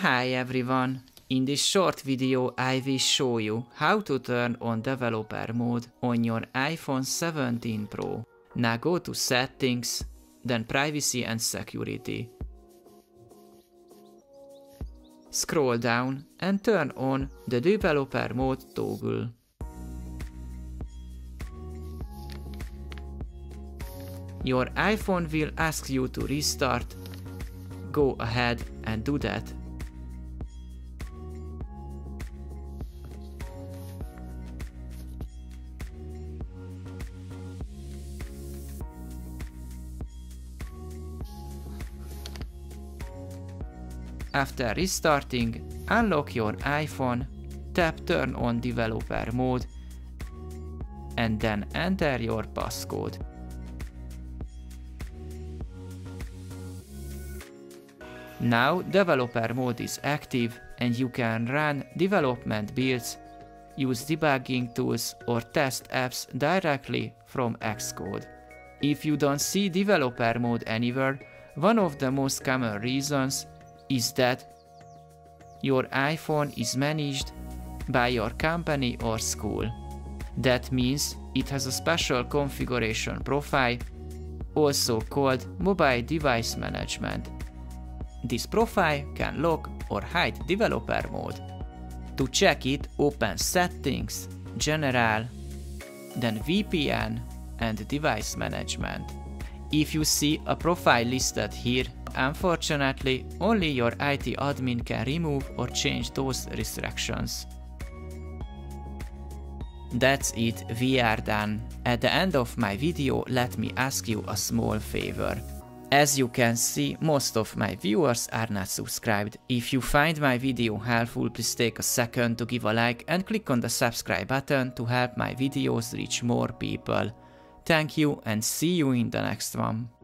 Hi everyone! In this short video I will show you how to turn on developer mode on your iPhone 17 Pro. Now go to Settings, then Privacy and Security. Scroll down and turn on the developer mode toggle. Your iPhone will ask you to restart. Go ahead and do that. After restarting, unlock your iPhone, tap Turn on Developer Mode, and then enter your passcode. Now developer mode is active and you can run development builds, use debugging tools or test apps directly from Xcode. If you don't see developer mode anywhere, one of the most common reasons is that your iPhone is managed by your company or school. That means it has a special configuration profile, also called Mobile Device Management. This profile can lock or hide developer mode. To check it, open Settings, General, then VPN and Device Management. If you see a profile listed here, unfortunately only your IT admin can remove or change those restrictions. That's it, we are done. At the end of my video, let me ask you a small favor. As you can see, most of my viewers are not subscribed. If you find my video helpful, please take a second to give a like and click on the subscribe button to help my videos reach more people. Thank you and see you in the next one.